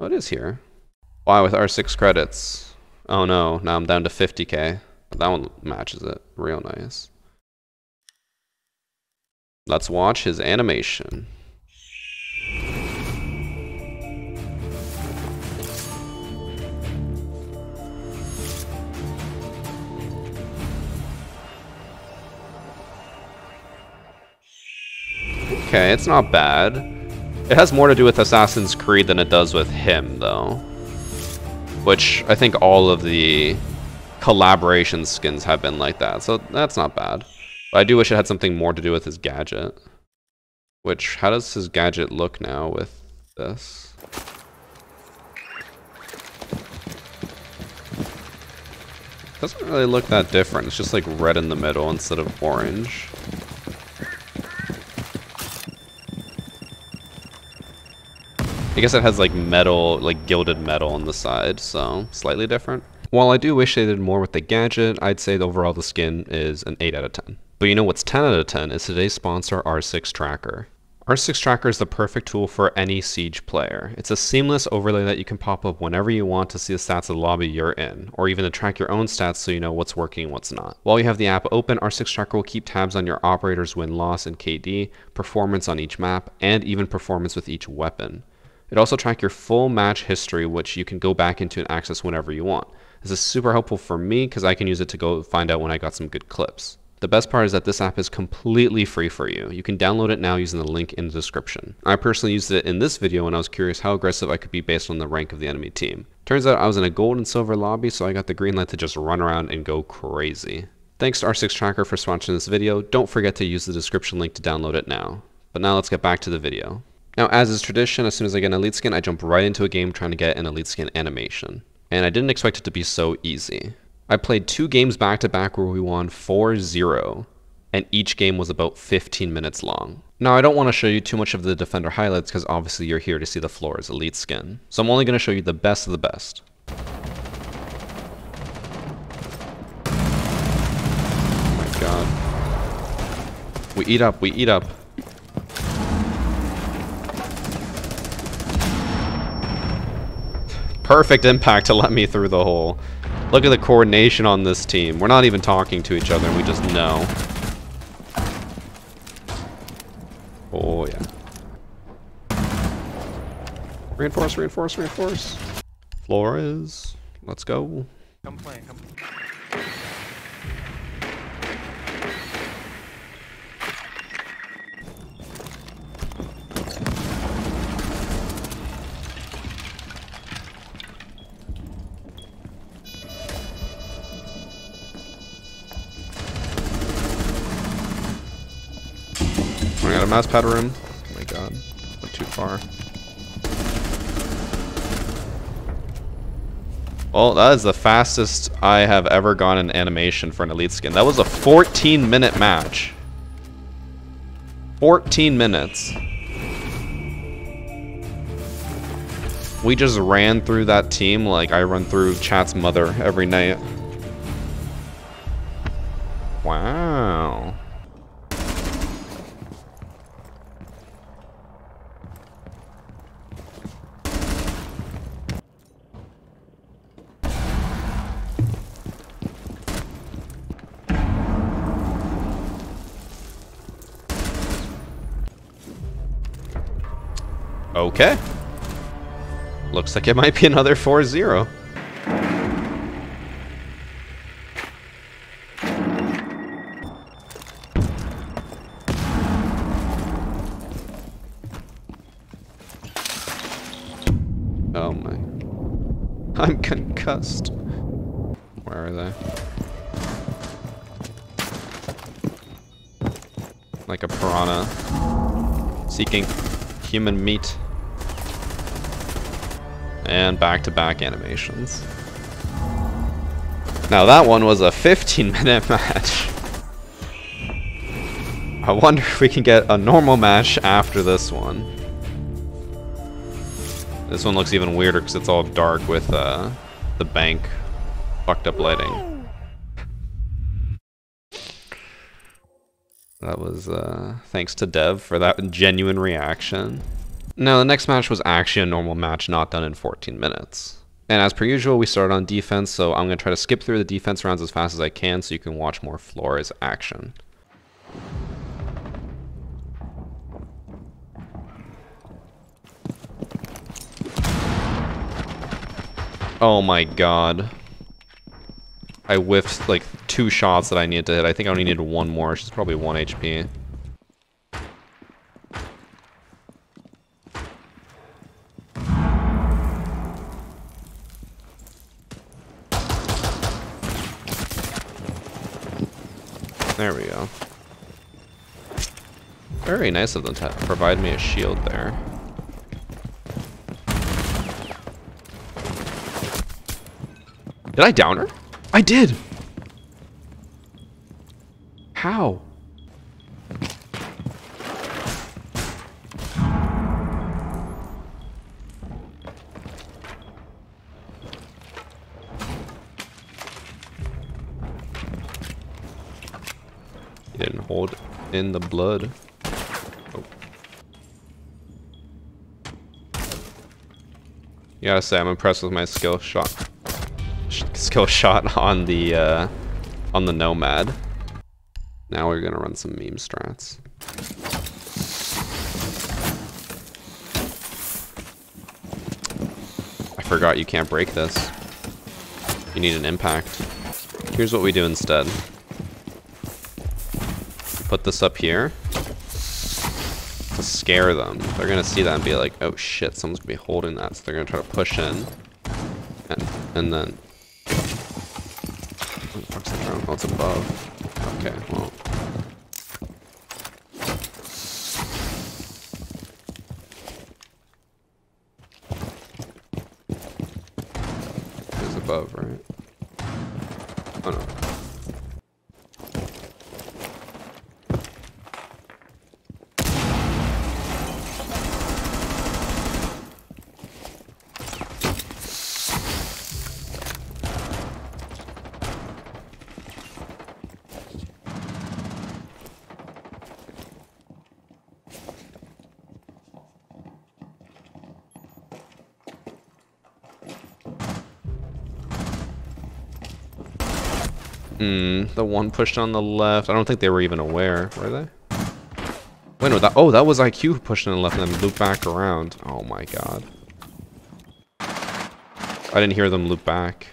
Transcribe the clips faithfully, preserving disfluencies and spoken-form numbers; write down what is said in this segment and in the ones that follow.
Oh, it is here. Why with R six credits? Oh no, now I'm down to fifty K. That one matches it real nice. Let's watch his animation. Okay, it's not bad. It has more to do with Assassin's Creed than it does with him, though. Which, I think all of the collaboration skins have been like that, so that's not bad. But I do wish it had something more to do with his gadget. Which, how does his gadget look now with this? It doesn't really look that different. It's just like red in the middle instead of orange. I guess it has like metal, like gilded metal on the side, so slightly different. While I do wish they did more with the gadget, I'd say overall the skin is an eight out of ten. But you know what's ten out of ten is today's sponsor, R six Tracker. R six Tracker is the perfect tool for any Siege player. It's a seamless overlay that you can pop up whenever you want to see the stats of the lobby you're in, or even to track your own stats so you know what's working and what's not. While you have the app open, R six Tracker will keep tabs on your operator's win-loss and K D, performance on each map, and even performance with each weapon. It also tracks your full match history, which you can go back into and access whenever you want. This is super helpful for me because I can use it to go find out when I got some good clips. The best part is that this app is completely free for you. You can download it now using the link in the description. I personally used it in this video when I was curious how aggressive I could be based on the rank of the enemy team. Turns out I was in a gold and silver lobby, so I got the green light to just run around and go crazy. Thanks to R six Tracker for sponsoring this video. Don't forget to use the description link to download it now. But now let's get back to the video. Now, as is tradition, as soon as I get an elite skin, I jump right into a game trying to get an elite skin animation. And I didn't expect it to be so easy. I played two games back-to-back where we won four zero, and each game was about fifteen minutes long. Now, I don't want to show you too much of the Defender highlights because obviously you're here to see the Flores elite skin. So I'm only going to show you the best of the best. Oh my god. We eat up, we eat up. Perfect impact to let me through the hole. Look at the coordination on this team. We're not even talking to each other, and we just know. Oh, yeah. Reinforce, reinforce, reinforce. Flores, let's go. Come play, come play. Got a mouse pad room. Oh my god. Not too far. Well, that is the fastest I have ever gone in animation for an elite skin. That was a fourteen minute match. fourteen minutes. We just ran through that team like I run through Chat's mother every night. Wow. Okay. Looks like it might be another four zero. Oh my. I'm concussed. Where are they? Like a piranha seeking human meat. And back-to-back animations. Now that one was a fifteen minute match. I wonder if we can get a normal match after this one. This one looks even weirder because it's all dark with uh, the bank fucked up lighting. That was uh, thanks to Dev for that genuine reaction. Now, the next match was actually a normal match not done in fourteen minutes. And as per usual, we started on defense, so I'm going to try to skip through the defense rounds as fast as I can so you can watch more Flores action. Oh my god. I whiffed like two shots that I needed to hit. I think I only needed one more. She's probably one H P. There we go. Very nice of them to provide me a shield there. Did I down her? I did! How? He didn't hold in the blood. Oh. You gotta say, I'm impressed with my skill shot. Skill shot on the uh, on the Nomad. Now we're gonna run some meme strats. I forgot you can't break this. You need an impact. Here's what we do instead. Put this up here to scare them. They're gonna see that and be like, oh shit, someone's gonna be holding that, so they're gonna try to push in. And, and then oh, it's above. Okay, well. It's above, right? Oh no. Mm, the one pushed on the left. I don't think they were even aware, were they? Wait, no, that, oh, that was I Q who pushed on the left and then looped back around. Oh my god. I didn't hear them loop back.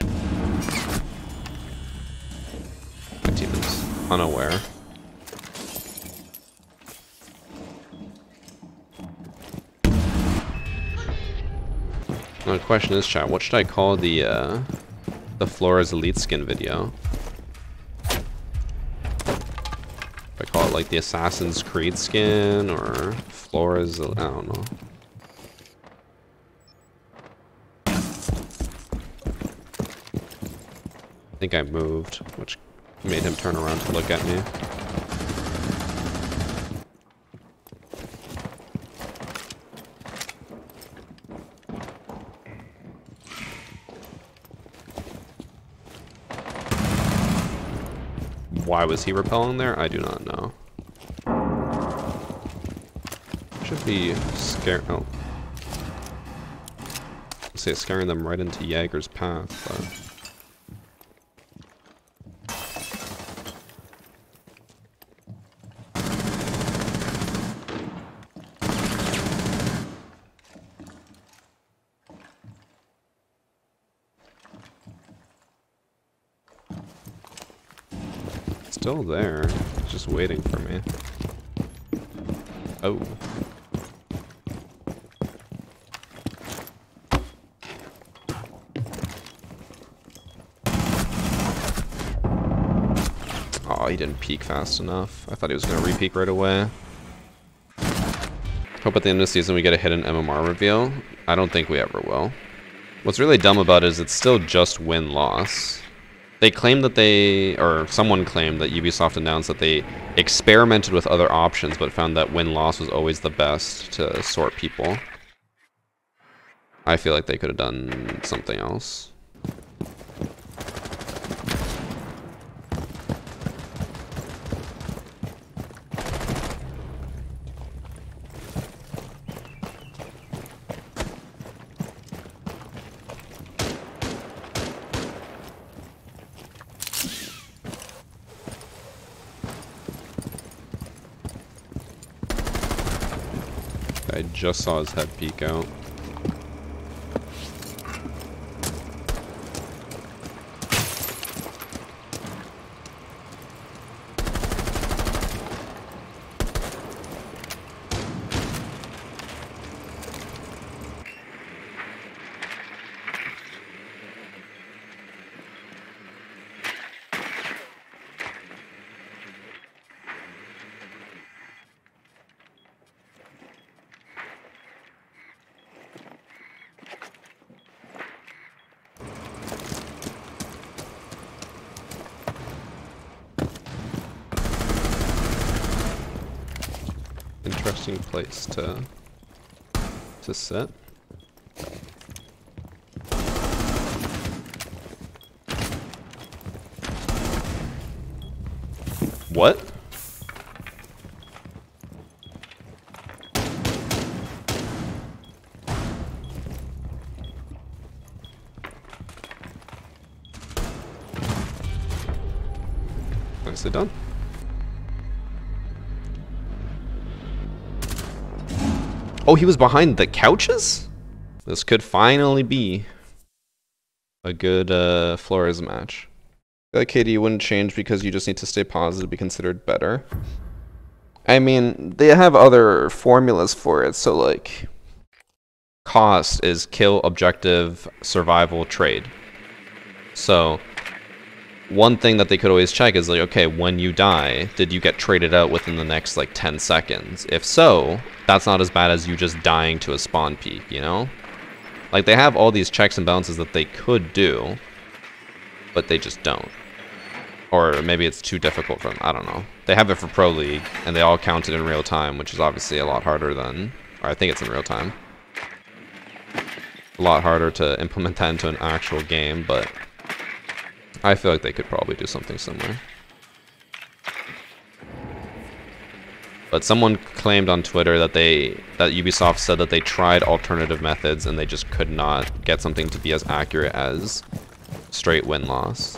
My team is unaware. The question is, chat, what should I call the uh, the Flores Elite Skin video? Should I call it like the Assassin's Creed skin or Flores? I don't know. I think I moved, which made him turn around to look at me. Why was he repelling there? I do not know. Should be scared. Oh. I'd say scaring them right into Jäger's path, but. Still there, just waiting for me. Oh. Oh, he didn't peek fast enough. I thought he was gonna re-peek right away. Hope at the end of the season we get a hidden M M R reveal. I don't think we ever will. What's really dumb about it is it's still just win-loss. They claim that they, or someone claimed that Ubisoft announced that they experimented with other options, but found that win-loss was always the best to sort people. I feel like they could have done something else. I just saw his head peek out. Interesting place to to sit. What? Nicely done. Oh, he was behind the couches? This could finally be a good uh, Flores match. I feel like K D wouldn't change because you just need to stay positive to be considered better. I mean, they have other formulas for it, so like... Cost is kill, objective, survival, trade. So, one thing that they could always check is like, okay, when you die, did you get traded out within the next like ten seconds? If so, that's not as bad as you just dying to a spawn peak, you know? Like they have all these checks and balances that they could do, but they just don't. Or maybe it's too difficult for them, I don't know. They have it for Pro League and they all count it in real time, which is obviously a lot harder than, or I think it's in real time. A lot harder to implement that into an actual game, but I feel like they could probably do something similar. But someone claimed on Twitter that they that Ubisoft said that they tried alternative methods and they just could not get something to be as accurate as straight win-loss.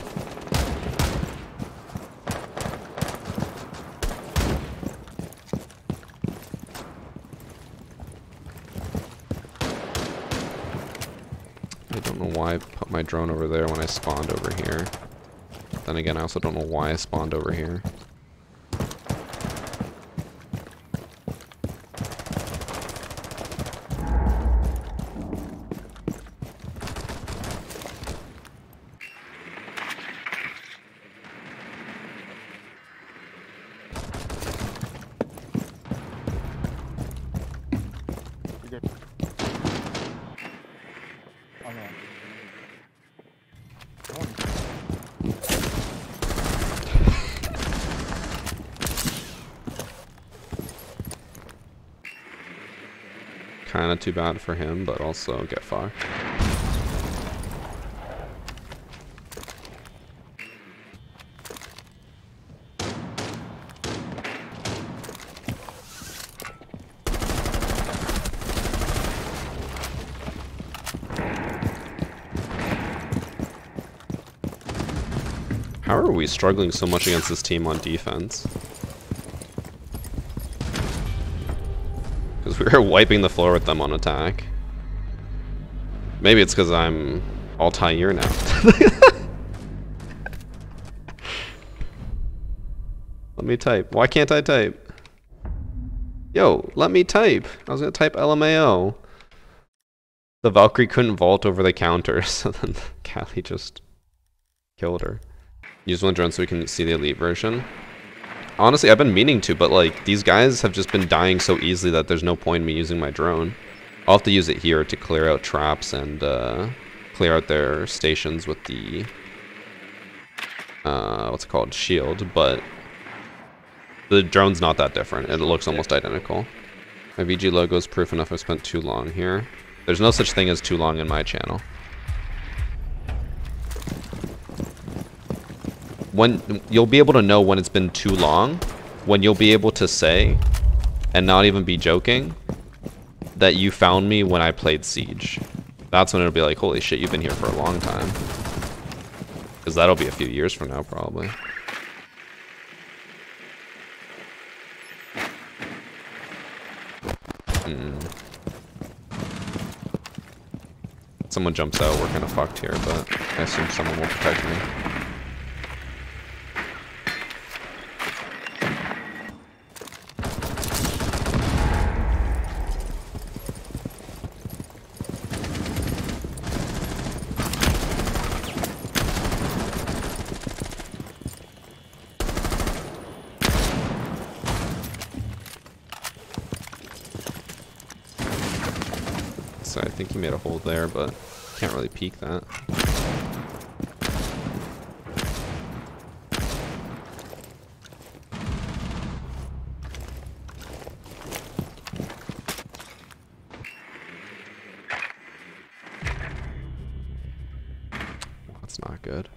I put my drone over there when I spawned over here. Then again, I also don't know why I spawned over here. Kinda too bad for him, but also get fucked. How are we struggling so much against this team on defense? We were wiping the floor with them on attack. Maybe it's because I'm Altair now. Let me type. Why can't I type? Yo, let me type. I was going to type L M A O. The Valkyrie couldn't vault over the counter, so then Kali just killed her. Use one drone so we can see the elite version. Honestly, I've been meaning to, but like these guys have just been dying so easily that there's no point in me using my drone. I'll have to use it here to clear out traps and uh, clear out their stations with the uh, what's it called, shield. But the drone's not that different; it looks almost identical. My V G logo is proof enough I spent too long here. There's no such thing as too long in my channel. When you'll be able to know when it's been too long, when you'll be able to say, and not even be joking, that you found me when I played Siege. That's when it'll be like, holy shit, you've been here for a long time. Because that'll be a few years from now, probably. Mm-mm. Someone jumps out, we're kind of fucked here, but I assume someone will protect me. So I think he made a hole there, but can't really peek that. That's not good.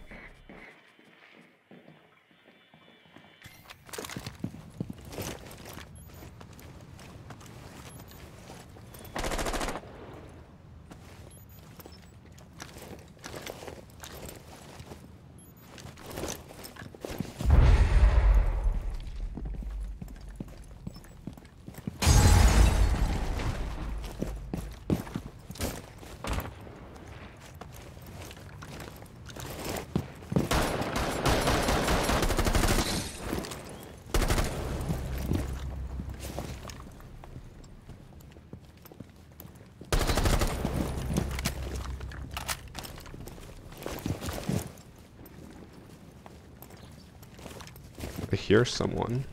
I hear someone.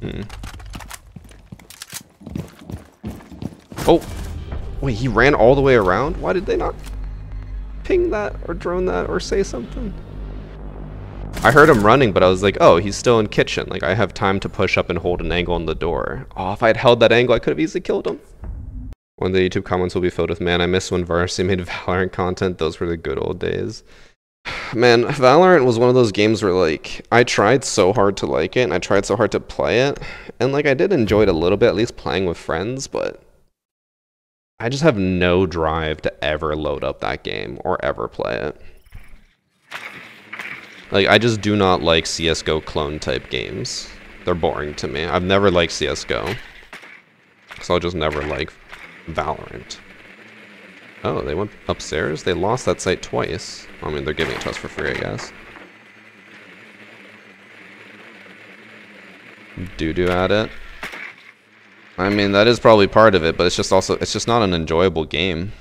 Hmm. Oh! Wait, he ran all the way around? Why did they not ping that or drone that or say something? I heard him running, but I was like, oh, he's still in kitchen. Like, I have time to push up and hold an angle on the door. Oh, if I had held that angle, I could have easily killed him. One of the YouTube comments will be filled with, man, I miss when Varsity made Valorant content. Those were the good old days. Man, Valorant was one of those games where, like, I tried so hard to like it, and I tried so hard to play it. And, like, I did enjoy it a little bit, at least playing with friends, but I just have no drive to ever load up that game or ever play it. Like, I just do not like C S G O clone type games. They're boring to me. I've never liked C S G O. So I'll just never like Valorant. Oh, they went upstairs? They lost that site twice. I mean, they're giving it to us for free, I guess. Doo-doo at it. I mean, that is probably part of it, but it's just also, it's just not an enjoyable game.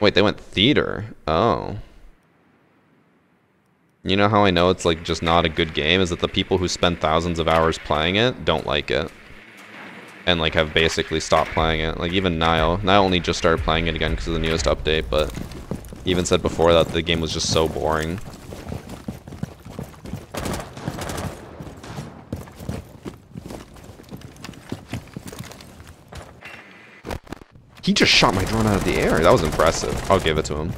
Wait, they went theater. Oh. You know how I know it's like just not a good game is that the people who spend thousands of hours playing it don't like it. And like have basically stopped playing it. Like even Nile. Nile only just started playing it again because of the newest update, but he even said before that the game was just so boring. He just shot my drone out of the air. That was impressive. I'll give it to him.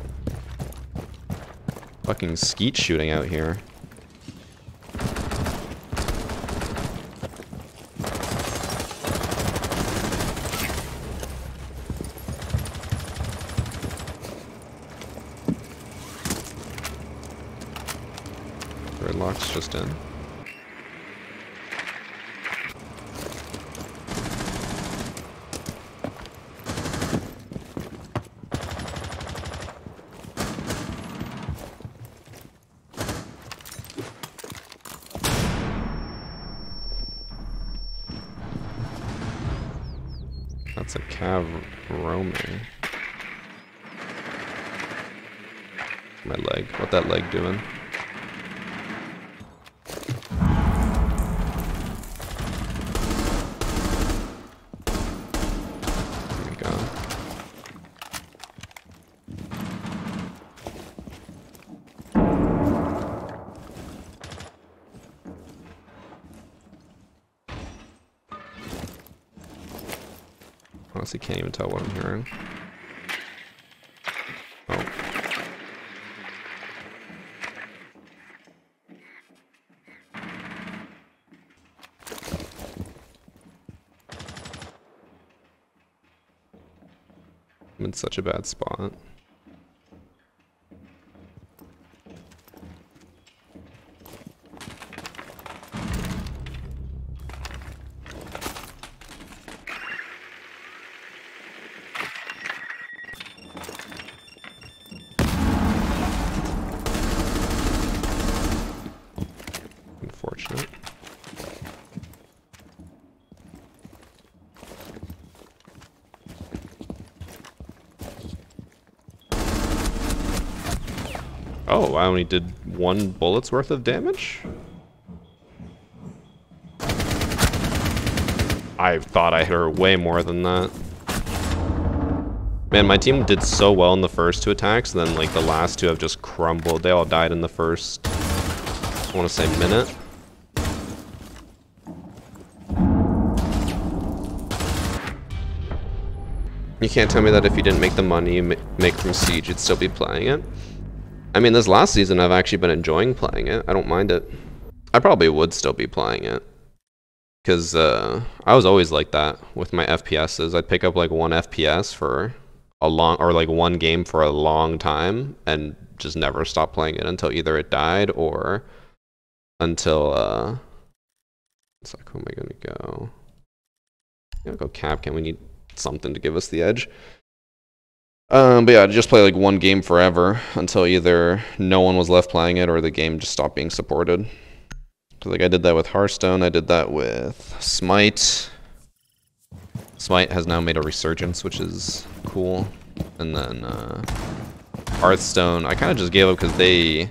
Fucking skeet shooting out here. Gridlock's just in. That's a cav roaming. My leg. What that leg doing? There we go. Honestly, can't even tell what I'm hearing. Oh. I'm in such a bad spot. Oh, I only did one bullet's worth of damage? I thought I hit her way more than that. Man, my team did so well in the first two attacks, and then like the last two have just crumbled. They all died in the first, I want to say, minute. You can't tell me that if you didn't make the money you make from Siege, you'd still be playing it. I mean, this last season, I've actually been enjoying playing it. I don't mind it. I probably would still be playing it. Because uh, I was always like that with my F P Ses. I'd pick up like one F P S for a long, or like one game for a long time and just never stop playing it until either it died or until, uh, it's like, who am I going to go? I'm going to go Capcan. We need something to give us the edge. Um, but yeah, I just play like one game forever until either no one was left playing it or the game just stopped being supported. So like I did that with Hearthstone, I did that with Smite. Smite has now made a resurgence, which is cool. And then uh, Hearthstone, I kind of just gave up because they,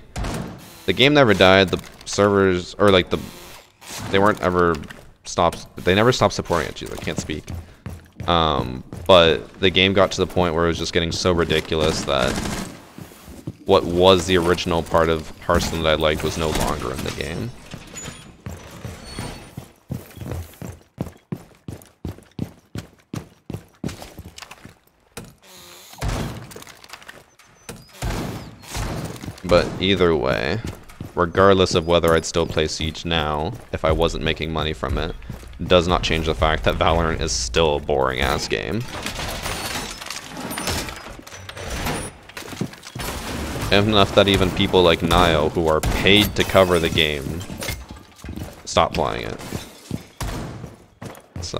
the game never died. The servers, or like the, they weren't ever stopped. They never stopped supporting it. Jeez, I can't speak. Um, but the game got to the point where it was just getting so ridiculous that what was the original part of Hearthstone that I liked was no longer in the game. But either way, regardless of whether I'd still play Siege now, if I wasn't making money from it, does not change the fact that Valorant is still a boring-ass game. Enough that even people like Nio, who are paid to cover the game, stop playing it. So...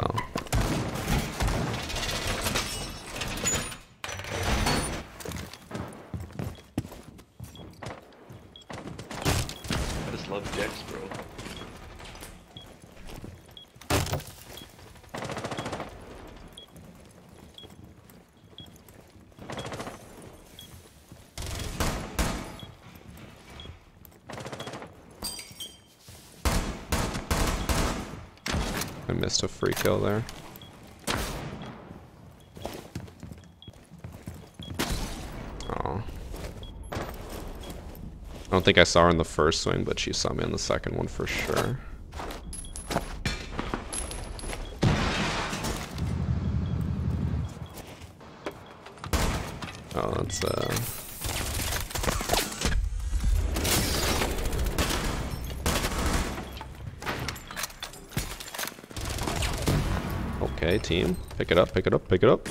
I missed a free kill there. Oh. I don't think I saw her in the first swing, but she saw me in the second one for sure. Oh, that's uh okay, team. Pick it up, pick it up, pick it up.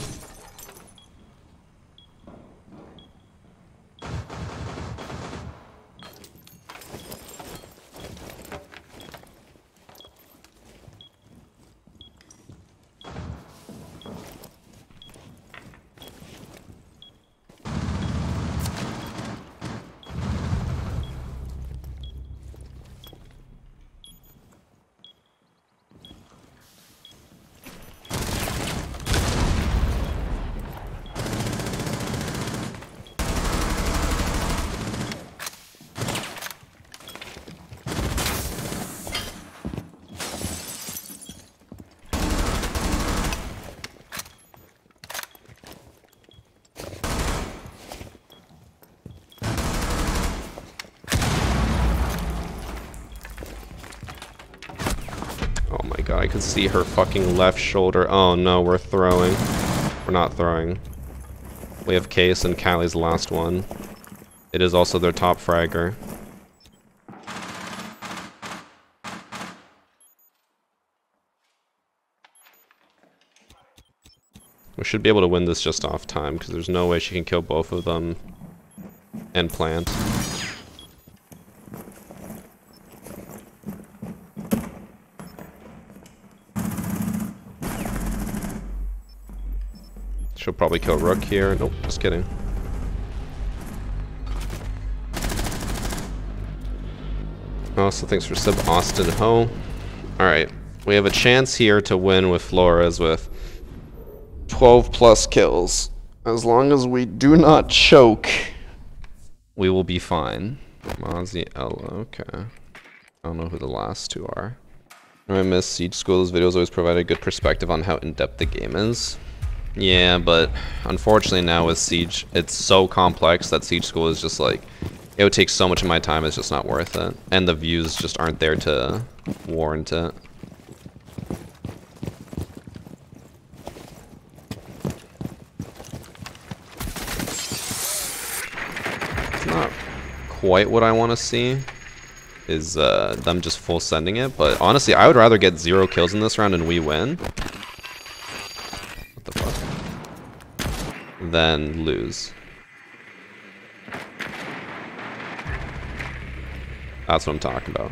I could see her fucking left shoulder. Oh no, we're throwing. We're not throwing. We have Case and Callie's the last one. It is also their top fragger. We should be able to win this just off time, because there's no way she can kill both of them and plant. She'll probably kill Rook here. Nope, just kidding. Also, thanks for sub, Austin Ho. Alright, we have a chance here to win with Flores with twelve plus kills. As long as we do not choke, we will be fine. Maziella, okay. I don't know who the last two are. I miss Siege School. Those videos always provide a good perspective on how in-depth the game is. Yeah, but unfortunately now with Siege, it's so complex that Siege School is just like, it would take so much of my time, it's just not worth it. And the views just aren't there to warrant it. It's not quite what I want to see, is uh, them just full sending it, but honestly, I would rather get zero kills in this round and we win. Then lose. That's what I'm talking about.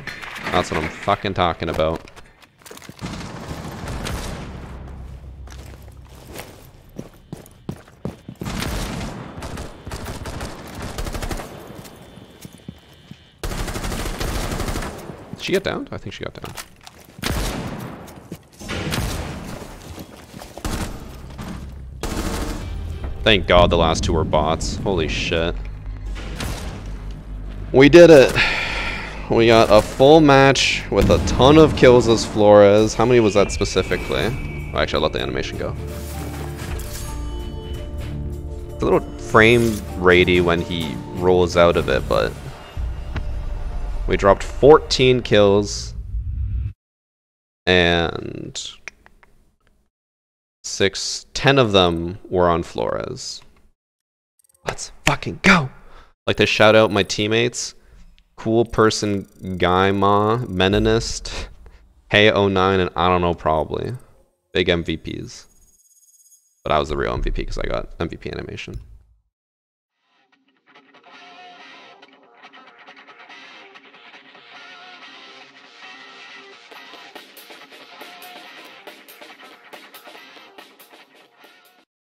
That's what I'm fucking talking about. Did she get downed? I think she got downed. Thank God the last two were bots. Holy shit. We did it. We got a full match with a ton of kills as Flores. How many was that specifically? Oh, actually, I let the animation go. It's a little frame ratey when he rolls out of it, but we dropped fourteen kills and six, ten of them were on Flores. Let's fucking go! Like to shout out my teammates, Cool Person, Gaima, Meninist, Hey oh nine, and I don't know, probably. Big M V Ps. But I was the real M V P because I got M V P animation.